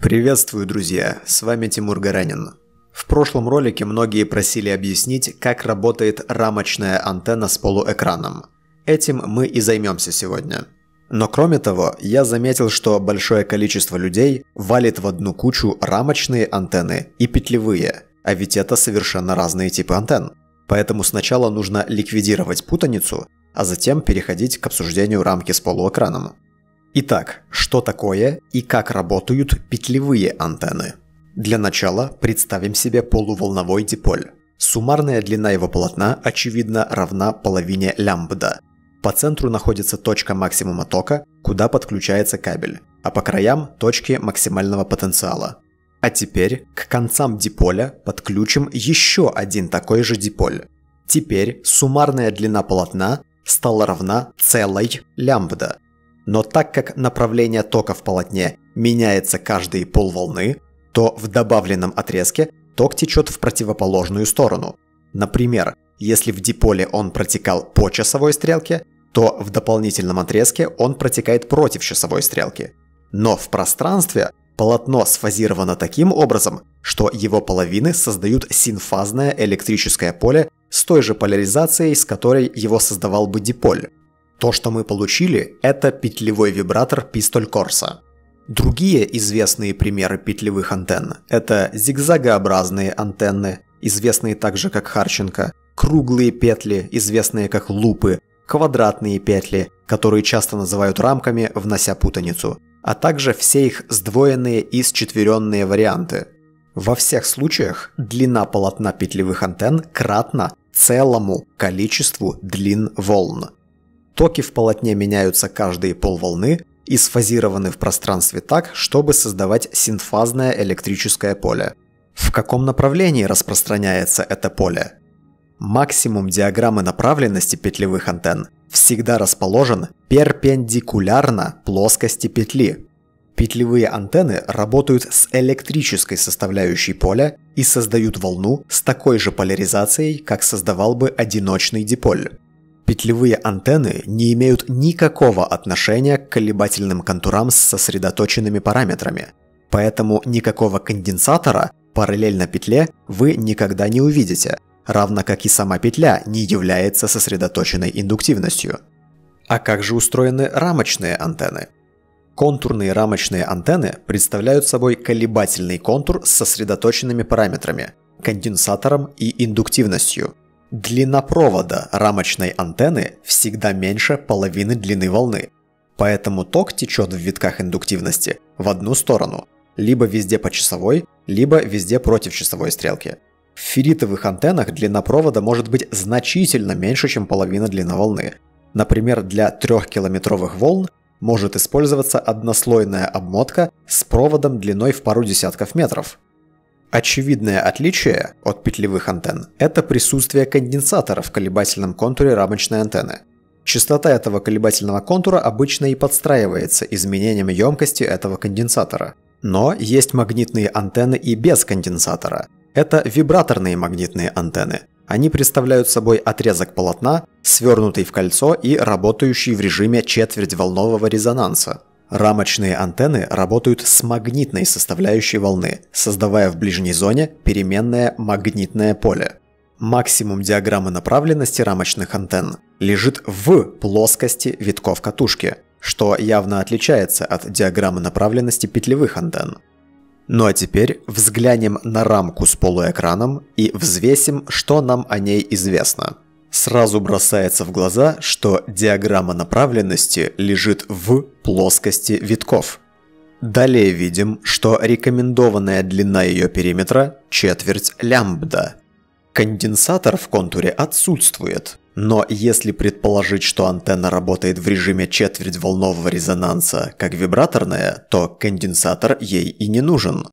Приветствую, друзья! С вами Тимур Гаранин. В прошлом ролике многие просили объяснить, как работает рамочная антенна с полуэкраном. Этим мы и займемся сегодня. Но кроме того, я заметил, что большое количество людей валит в одну кучу рамочные антенны и петлевые, а ведь это совершенно разные типы антенн. Поэтому сначала нужно ликвидировать путаницу, а затем переходить к обсуждению рамки с полуэкраном. Итак, что такое и как работают петлевые антенны? Для начала представим себе полуволновой диполь. Суммарная длина его полотна, очевидно, равна половине лямбда. По центру находится точка максимума тока, куда подключается кабель, а по краям – точки максимального потенциала. А теперь к концам диполя подключим еще один такой же диполь. Теперь суммарная длина полотна стала равна целой лямбда. Но так как направление тока в полотне меняется каждые полволны, то в добавленном отрезке ток течет в противоположную сторону. Например, если в диполе он протекал по часовой стрелке, то в дополнительном отрезке он протекает против часовой стрелки. Но в пространстве полотно сфазировано таким образом, что его половины создают синфазное электрическое поле с той же поляризацией, с которой его создавал бы диполь. То, что мы получили, это петлевой вибратор Пистолькорса. Другие известные примеры петлевых антенн – это зигзагообразные антенны, известные также как Харченко, круглые петли, известные как лупы, квадратные петли, которые часто называют рамками, внося путаницу, а также все их сдвоенные и счетверенные варианты. Во всех случаях длина полотна петлевых антенн кратна целому количеству длин волн. Токи в полотне меняются каждые полволны и сфазированы в пространстве так, чтобы создавать синфазное электрическое поле. В каком направлении распространяется это поле? Максимум диаграммы направленности петлевых антенн всегда расположен перпендикулярно плоскости петли. Петлевые антенны работают с электрической составляющей поля и создают волну с такой же поляризацией, как создавал бы одиночный диполь. Петлевые антенны не имеют никакого отношения к колебательным контурам с сосредоточенными параметрами, поэтому никакого конденсатора параллельно петле вы никогда не увидите, равно как и сама петля не является сосредоточенной индуктивностью. А как же устроены рамочные антенны? Контурные рамочные антенны представляют собой колебательный контур с сосредоточенными параметрами, конденсатором и индуктивностью. Длина провода рамочной антенны всегда меньше половины длины волны, поэтому ток течет в витках индуктивности в одну сторону, либо везде по часовой, либо везде против часовой стрелки. В ферритовых антеннах длина провода может быть значительно меньше, чем половина длины волны. Например, для 3-километровых волн может использоваться однослойная обмотка с проводом длиной в пару десятков метров. Очевидное отличие от петлевых антенн – это присутствие конденсатора в колебательном контуре рамочной антенны. Частота этого колебательного контура обычно и подстраивается изменением емкости этого конденсатора. Но есть магнитные антенны и без конденсатора. Это вибраторные магнитные антенны. Они представляют собой отрезок полотна, свернутый в кольцо и работающий в режиме четвертьволнового резонанса. Рамочные антенны работают с магнитной составляющей волны, создавая в ближней зоне переменное магнитное поле. Максимум диаграммы направленности рамочных антенн лежит в плоскости витков катушки, что явно отличается от диаграммы направленности петлевых антенн. Ну а теперь взглянем на рамку с полуэкраном и взвесим, что нам о ней известно. Сразу бросается в глаза, что диаграмма направленности лежит в плоскости витков. Далее видим, что рекомендованная длина ее периметра – четверть лямбда. Конденсатор в контуре отсутствует, но если предположить, что антенна работает в режиме четвертьволнового резонанса как вибраторная, то конденсатор ей и не нужен.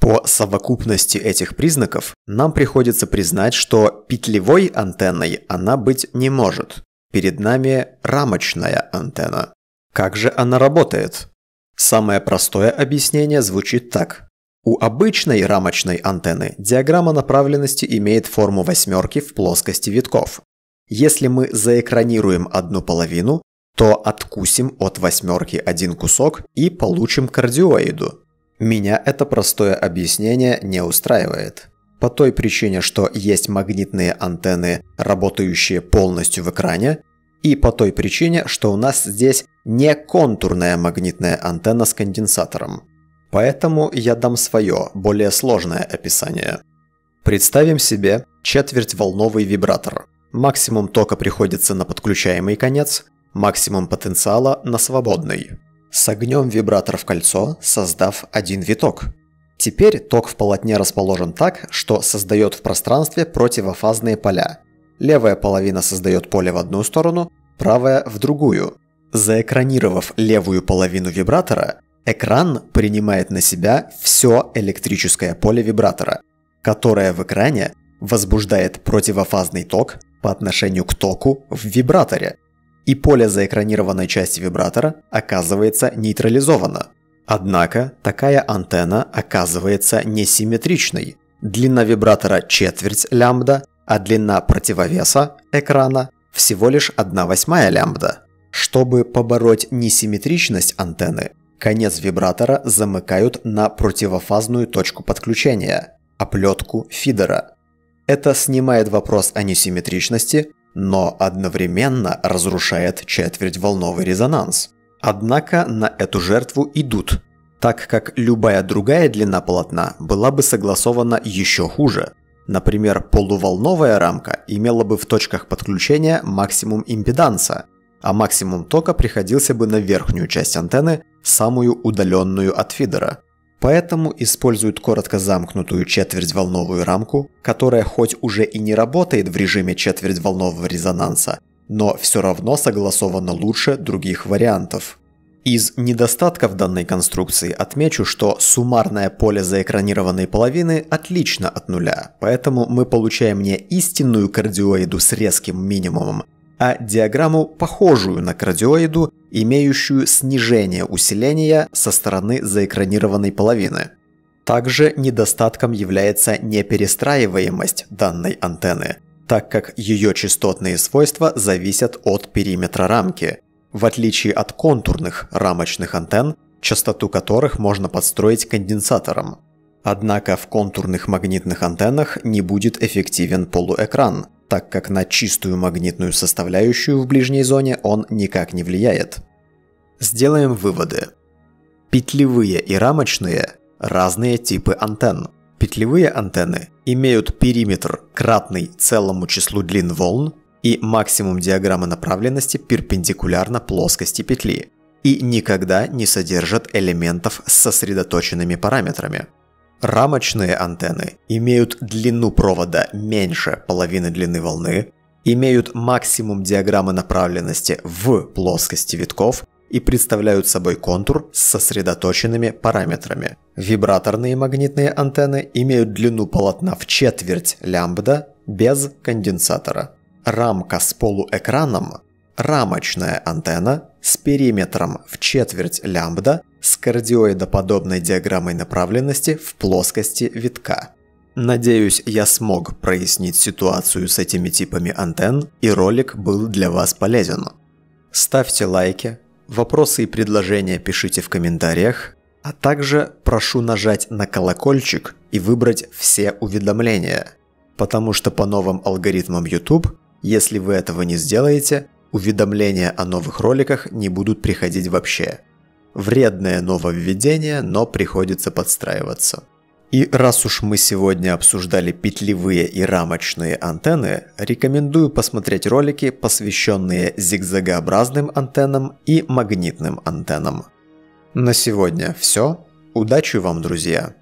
По совокупности этих признаков нам приходится признать, что петлевой антенной она быть не может. Перед нами рамочная антенна. Как же она работает? Самое простое объяснение звучит так. У обычной рамочной антенны диаграмма направленности имеет форму восьмерки в плоскости витков. Если мы заэкранируем одну половину, то откусим от восьмерки один кусок и получим кардиоиду. Меня это простое объяснение не устраивает. По той причине, что есть магнитные антенны, работающие полностью в экране, и по той причине, что у нас здесь не контурная магнитная антенна с конденсатором. Поэтому я дам свое, более сложное описание. Представим себе четвертьволновый вибратор. Максимум тока приходится на подключаемый конец, максимум потенциала на свободный. Согнем вибратор в кольцо, создав один виток. Теперь ток в полотне расположен так, что создает в пространстве противофазные поля. Левая половина создает поле в одну сторону, правая в другую. Заэкранировав левую половину вибратора, экран принимает на себя все электрическое поле вибратора, которое в экране возбуждает противофазный ток по отношению к току в вибраторе, и поле заэкранированной части вибратора оказывается нейтрализовано. Однако такая антенна оказывается несимметричной. Длина вибратора четверть лямбда, а длина противовеса экрана всего лишь 1/8 лямбда. Чтобы побороть несимметричность антенны, конец вибратора замыкают на противофазную точку подключения – оплетку фидера. Это снимает вопрос о несимметричности, но одновременно разрушает четвертьволновый резонанс. Однако на эту жертву идут, так как любая другая длина полотна была бы согласована еще хуже. Например, полуволновая рамка имела бы в точках подключения максимум импеданса, а максимум тока приходился бы на верхнюю часть антенны, самую удаленную от фидера. Поэтому используют коротко замкнутую четвертьволновую рамку, которая хоть уже и не работает в режиме четвертьволнового резонанса, но все равно согласовано лучше других вариантов. Из недостатков данной конструкции отмечу, что суммарное поле заэкранированной половины отлично от нуля, поэтому мы получаем не истинную кардиоиду с резким минимумом, а диаграмму, похожую на кардиоиду, имеющую снижение усиления со стороны заэкранированной половины. Также недостатком является неперестраиваемость данной антенны, так как ее частотные свойства зависят от периметра рамки, в отличие от контурных рамочных антенн, частоту которых можно подстроить конденсатором. Однако в контурных магнитных антеннах не будет эффективен полуэкран, так как на чистую магнитную составляющую в ближней зоне он никак не влияет. Сделаем выводы. Петлевые и рамочные – разные типы антенн. Петлевые антенны имеют периметр, кратный целому числу длин волн, и максимум диаграммы направленности перпендикулярно плоскости петли, и никогда не содержат элементов с сосредоточенными параметрами. Рамочные антенны имеют длину провода меньше половины длины волны, имеют максимум диаграммы направленности в плоскости витков и представляют собой контур с сосредоточенными параметрами. Вибраторные магнитные антенны имеют длину полотна в четверть лямбда без конденсатора. Рамка с полуэкраном – рамочная антенна с периметром в четверть лямбда с кардиоидоподобной диаграммой направленности в плоскости витка. Надеюсь, я смог прояснить ситуацию с этими типами антенн, и ролик был для вас полезен. Ставьте лайки, вопросы и предложения пишите в комментариях, а также прошу нажать на колокольчик и выбрать «Все уведомления», потому что по новым алгоритмам YouTube, если вы этого не сделаете, уведомления о новых роликах не будут приходить вообще. Вредное нововведение, но приходится подстраиваться. И раз уж мы сегодня обсуждали петлевые и рамочные антенны, рекомендую посмотреть ролики, посвященные зигзагообразным антеннам и магнитным антеннам. На сегодня все. Удачи вам, друзья!